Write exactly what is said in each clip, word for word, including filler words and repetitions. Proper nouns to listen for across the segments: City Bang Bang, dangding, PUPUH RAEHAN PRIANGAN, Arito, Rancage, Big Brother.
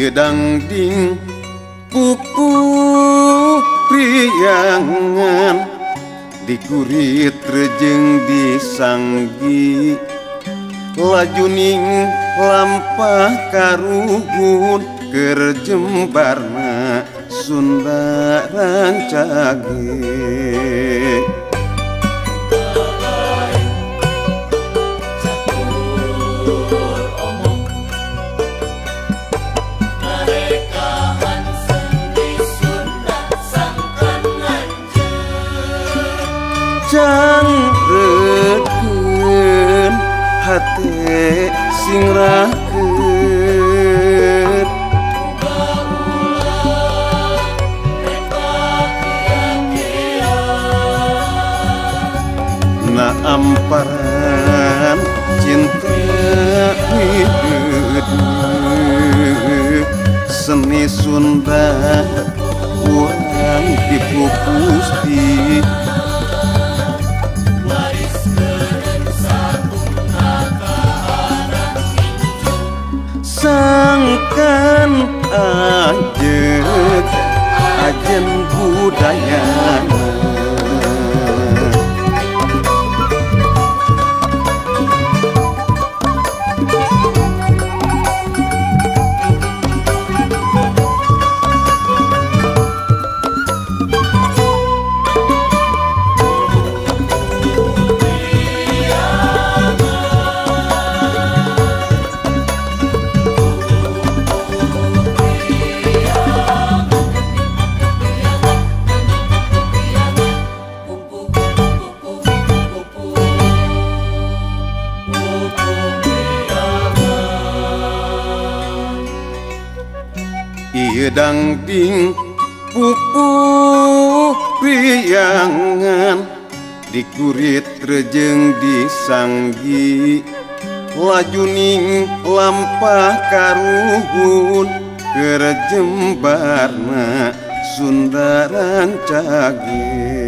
ieu dangding pupuh priangan digurit rejeng disanggi lajuning lampah karugun kerjembarna Sunda rancage. Can rekeun hate sing raket ulah rek kira na amparan cinta hidup seni Sunda urang dipupusti sangkan ajen ajen budaya ieu dangding pupuh priangan dikurit rejeng disanggi lajuning lampah karugun kerjembarna Sunda rancage.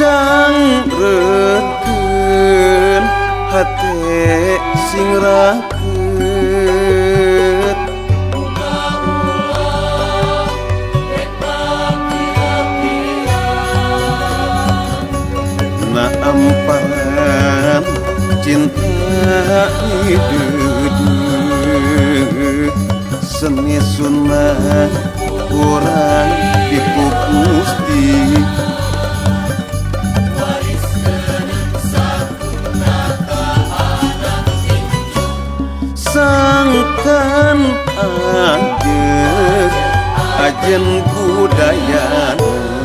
Can rekeun hate sing raket ulah ulah rek kira-kira na amparan cinta hidup seni Sunda urang dipupusti sangkan ajen ajen budaya.